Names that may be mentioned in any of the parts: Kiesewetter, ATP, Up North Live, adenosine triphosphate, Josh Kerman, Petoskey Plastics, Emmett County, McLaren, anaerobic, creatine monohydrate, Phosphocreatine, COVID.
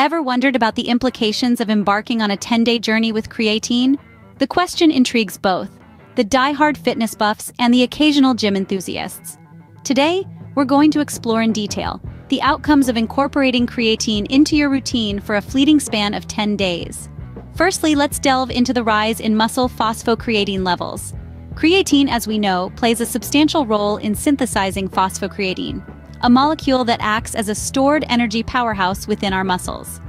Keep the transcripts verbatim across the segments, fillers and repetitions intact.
Ever wondered about the implications of embarking on a ten-day journey with creatine? The question intrigues both the die-hard fitness buffs and the occasional gym enthusiasts. Today, we're going to explore in detail the outcomes of incorporating creatine into your routine for a fleeting span of ten days. Firstly, let's delve into the rise in muscle phosphocreatine levels. Creatine, as we know, plays a substantial role in synthesizing phosphocreatine, a molecule that acts as a stored energy powerhouse within our muscles.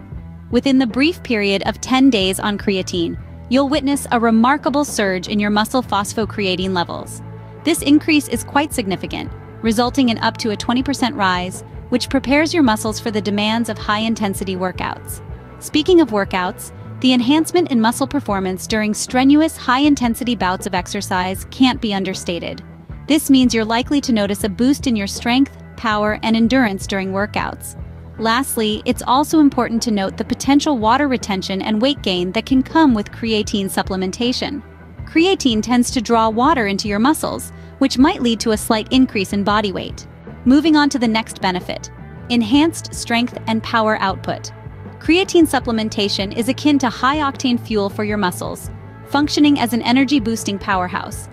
Within the brief period of ten days on creatine, you'll witness a remarkable surge in your muscle phosphocreatine levels. This increase is quite significant, resulting in up to a twenty percent rise, which prepares your muscles for the demands of high-intensity workouts. Speaking of workouts, the enhancement in muscle performance during strenuous, high-intensity bouts of exercise can't be understated. This means you're likely to notice a boost in your strength, power, and endurance during workouts. Lastly, it's also important to note the potential water retention and weight gain that can come with creatine supplementation. Creatine tends to draw water into your muscles, which might lead to a slight increase in body weight. Moving on to the next benefit: enhanced strength and power output. Creatine supplementation is akin to high-octane fuel for your muscles, functioning as an energy-boosting powerhouse.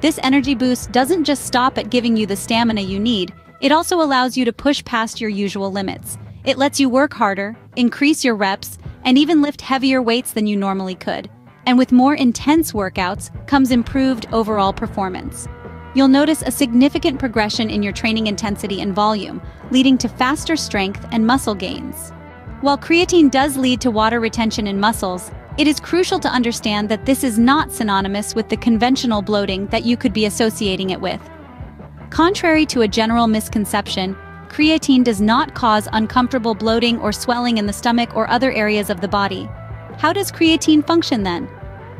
This energy boost doesn't just stop at giving you the stamina you need, it also allows you to push past your usual limits. It lets you work harder, increase your reps, and even lift heavier weights than you normally could. And with more intense workouts comes improved overall performance. You'll notice a significant progression in your training intensity and volume, leading to faster strength and muscle gains. While creatine does lead to water retention in muscles, it is crucial to understand that this is not synonymous with the conventional bloating that you could be associating it with. Contrary to a general misconception, creatine does not cause uncomfortable bloating or swelling in the stomach or other areas of the body. How does creatine function then?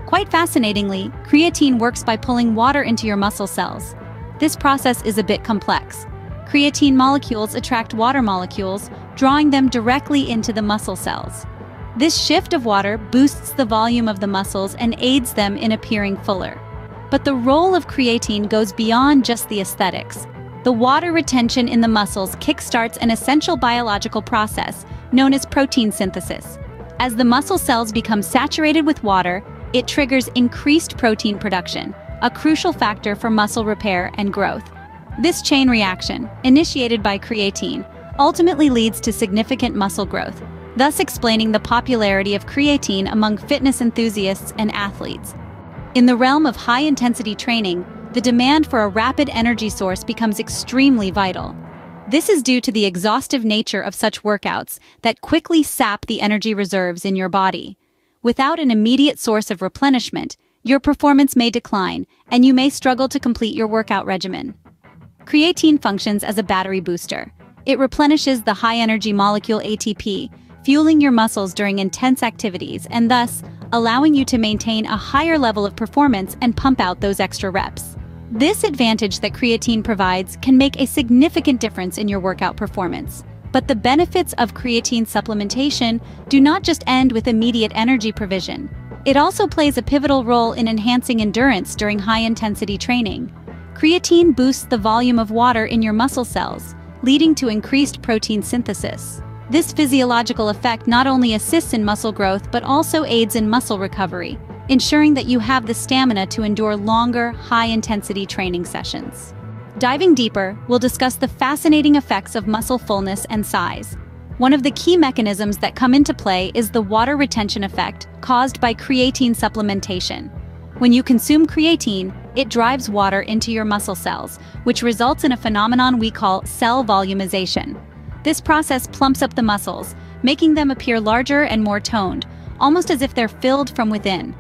Quite fascinatingly, creatine works by pulling water into your muscle cells. This process is a bit complex. Creatine molecules attract water molecules, drawing them directly into the muscle cells. This shift of water boosts the volume of the muscles and aids them in appearing fuller. But the role of creatine goes beyond just the aesthetics. The water retention in the muscles kickstarts an essential biological process known as protein synthesis. As the muscle cells become saturated with water, it triggers increased protein production, a crucial factor for muscle repair and growth. This chain reaction, initiated by creatine, ultimately leads to significant muscle growth, thus explaining the popularity of creatine among fitness enthusiasts and athletes. In the realm of high-intensity training, the demand for a rapid energy source becomes extremely vital. This is due to the exhaustive nature of such workouts that quickly sap the energy reserves in your body. Without an immediate source of replenishment, your performance may decline, and you may struggle to complete your workout regimen. Creatine functions as a battery booster. It replenishes the high-energy molecule A T P, fueling your muscles during intense activities and thus allowing you to maintain a higher level of performance and pump out those extra reps. This advantage that creatine provides can make a significant difference in your workout performance. But the benefits of creatine supplementation do not just end with immediate energy provision. It also plays a pivotal role in enhancing endurance during high-intensity training. Creatine boosts the volume of water in your muscle cells, leading to increased protein synthesis. This physiological effect not only assists in muscle growth but also aids in muscle recovery, ensuring that you have the stamina to endure longer, high-intensity training sessions. Diving deeper, we'll discuss the fascinating effects of muscle fullness and size. One of the key mechanisms that come into play is the water retention effect caused by creatine supplementation. When you consume creatine, it drives water into your muscle cells, which results in a phenomenon we call cell volumization. This process plumps up the muscles, making them appear larger and more toned, almost as if they're filled from within.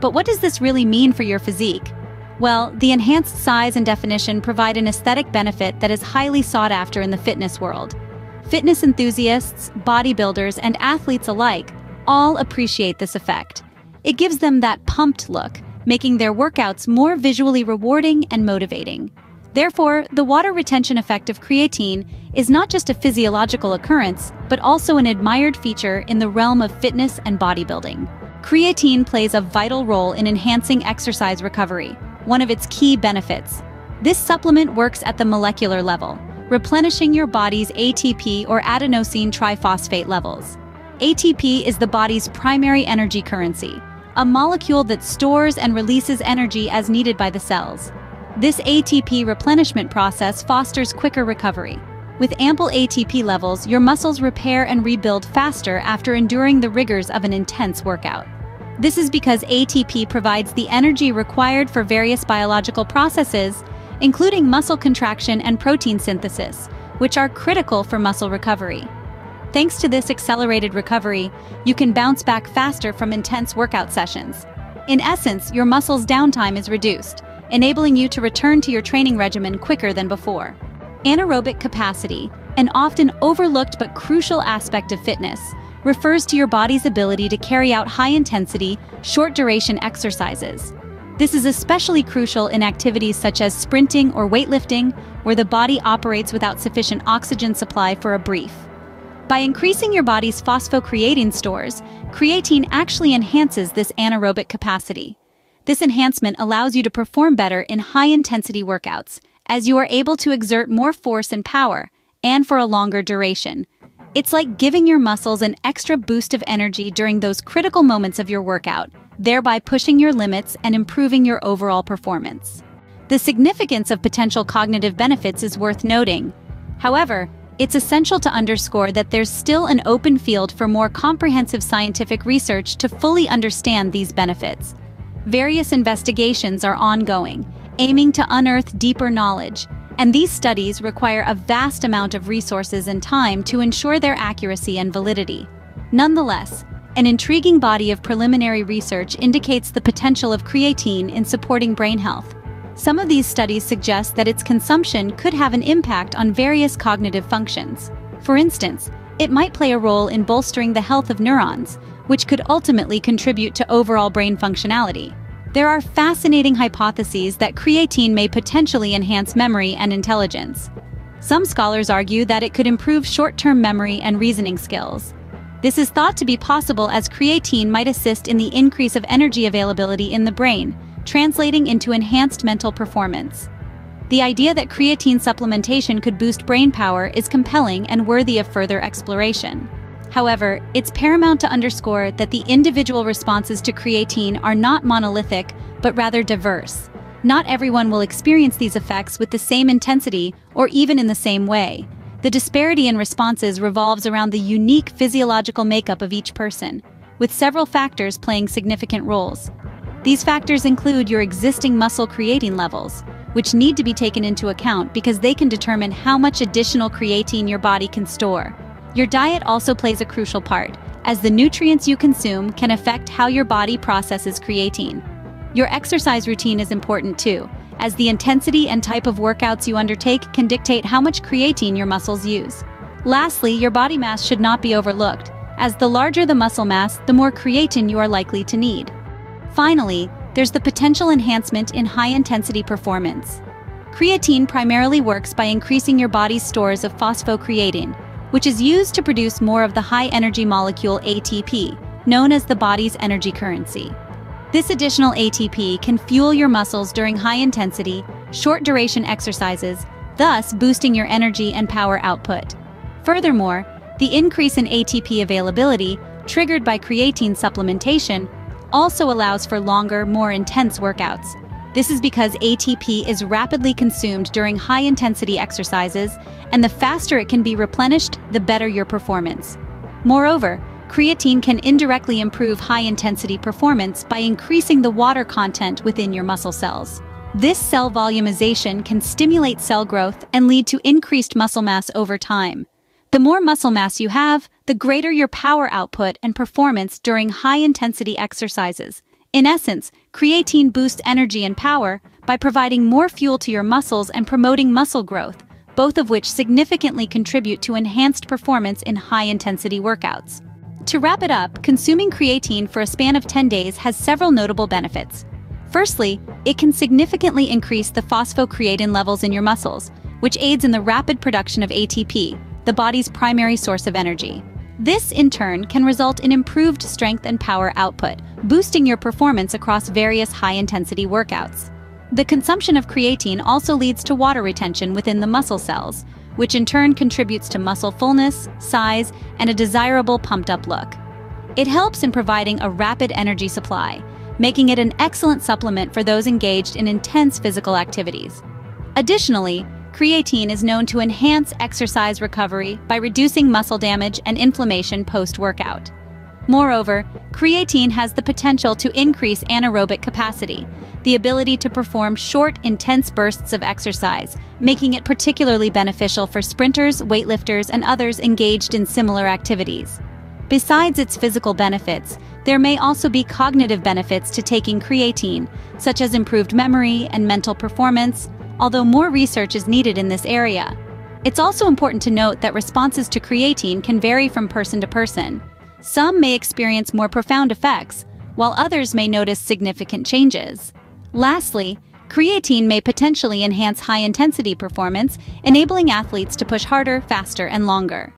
But what does this really mean for your physique? Well, the enhanced size and definition provide an aesthetic benefit that is highly sought after in the fitness world. Fitness enthusiasts, bodybuilders, and athletes alike all appreciate this effect. It gives them that pumped look, making their workouts more visually rewarding and motivating. Therefore, the water retention effect of creatine is not just a physiological occurrence, but also an admired feature in the realm of fitness and bodybuilding. Creatine plays a vital role in enhancing exercise recovery, one of its key benefits. This supplement works at the molecular level, replenishing your body's A T P or adenosine triphosphate levels. A T P is the body's primary energy currency, a molecule that stores and releases energy as needed by the cells. This A T P replenishment process fosters quicker recovery. With ample A T P levels, your muscles repair and rebuild faster after enduring the rigors of an intense workout. This is because A T P provides the energy required for various biological processes, including muscle contraction and protein synthesis, which are critical for muscle recovery. Thanks to this accelerated recovery, you can bounce back faster from intense workout sessions. In essence, your muscles' downtime is reduced, enabling you to return to your training regimen quicker than before. Anaerobic capacity, an often overlooked but crucial aspect of fitness, refers to your body's ability to carry out high-intensity, short-duration exercises. This is especially crucial in activities such as sprinting or weightlifting, where the body operates without sufficient oxygen supply for a brief. By increasing your body's phosphocreatine stores, creatine actually enhances this anaerobic capacity. This enhancement allows you to perform better in high-intensity workouts, as you are able to exert more force and power, and for a longer duration. It's like giving your muscles an extra boost of energy during those critical moments of your workout, thereby pushing your limits and improving your overall performance. The significance of potential cognitive benefits is worth noting. However, it's essential to underscore that there's still an open field for more comprehensive scientific research to fully understand these benefits. Various investigations are ongoing, aiming to unearth deeper knowledge, and these studies require a vast amount of resources and time to ensure their accuracy and validity. Nonetheless, an intriguing body of preliminary research indicates the potential of creatine in supporting brain health. Some of these studies suggest that its consumption could have an impact on various cognitive functions. For instance, it might play a role in bolstering the health of neurons, which could ultimately contribute to overall brain functionality. There are fascinating hypotheses that creatine may potentially enhance memory and intelligence. Some scholars argue that it could improve short-term memory and reasoning skills. This is thought to be possible as creatine might assist in the increase of energy availability in the brain, translating into enhanced mental performance. The idea that creatine supplementation could boost brain power is compelling and worthy of further exploration. However, it's paramount to underscore that the individual responses to creatine are not monolithic, but rather diverse. Not everyone will experience these effects with the same intensity or even in the same way. The disparity in responses revolves around the unique physiological makeup of each person, with several factors playing significant roles. These factors include your existing muscle creatine levels, which need to be taken into account because they can determine how much additional creatine your body can store. Your diet also plays a crucial part, as the nutrients you consume can affect how your body processes creatine. Your exercise routine is important too, as the intensity and type of workouts you undertake can dictate how much creatine your muscles use. Lastly, your body mass should not be overlooked, as the larger the muscle mass, the more creatine you are likely to need. Finally, there's the potential enhancement in high-intensity performance. Creatine primarily works by increasing your body's stores of phosphocreatine, which is used to produce more of the high-energy molecule A T P, known as the body's energy currency. This additional A T P can fuel your muscles during high-intensity, short-duration exercises, thus boosting your energy and power output. Furthermore, the increase in A T P availability, triggered by creatine supplementation, also allows for longer, more intense workouts. This is because A T P is rapidly consumed during high-intensity exercises, and the faster it can be replenished, the better your performance. Moreover, creatine can indirectly improve high-intensity performance by increasing the water content within your muscle cells. This cell volumization can stimulate cell growth and lead to increased muscle mass over time. The more muscle mass you have, the greater your power output and performance during high-intensity exercises. In essence, creatine boosts energy and power by providing more fuel to your muscles and promoting muscle growth, both of which significantly contribute to enhanced performance in high-intensity workouts. To wrap it up, consuming creatine for a span of ten days has several notable benefits. Firstly, it can significantly increase the phosphocreatine levels in your muscles, which aids in the rapid production of A T P, the body's primary source of energy. This, in turn, can result in improved strength and power output, boosting your performance across various high-intensity workouts. The consumption of creatine also leads to water retention within the muscle cells, which in turn contributes to muscle fullness, size, and a desirable pumped-up look. It helps in providing a rapid energy supply, making it an excellent supplement for those engaged in intense physical activities. Additionally, creatine is known to enhance exercise recovery by reducing muscle damage and inflammation post-workout. Moreover, creatine has the potential to increase anaerobic capacity, the ability to perform short, intense bursts of exercise, making it particularly beneficial for sprinters, weightlifters, and others engaged in similar activities. Besides its physical benefits, there may also be cognitive benefits to taking creatine, such as improved memory and mental performance, although more research is needed in this area. It's also important to note that responses to creatine can vary from person to person. Some may experience more profound effects, while others may notice significant changes. Lastly, creatine may potentially enhance high-intensity performance, enabling athletes to push harder, faster, and longer.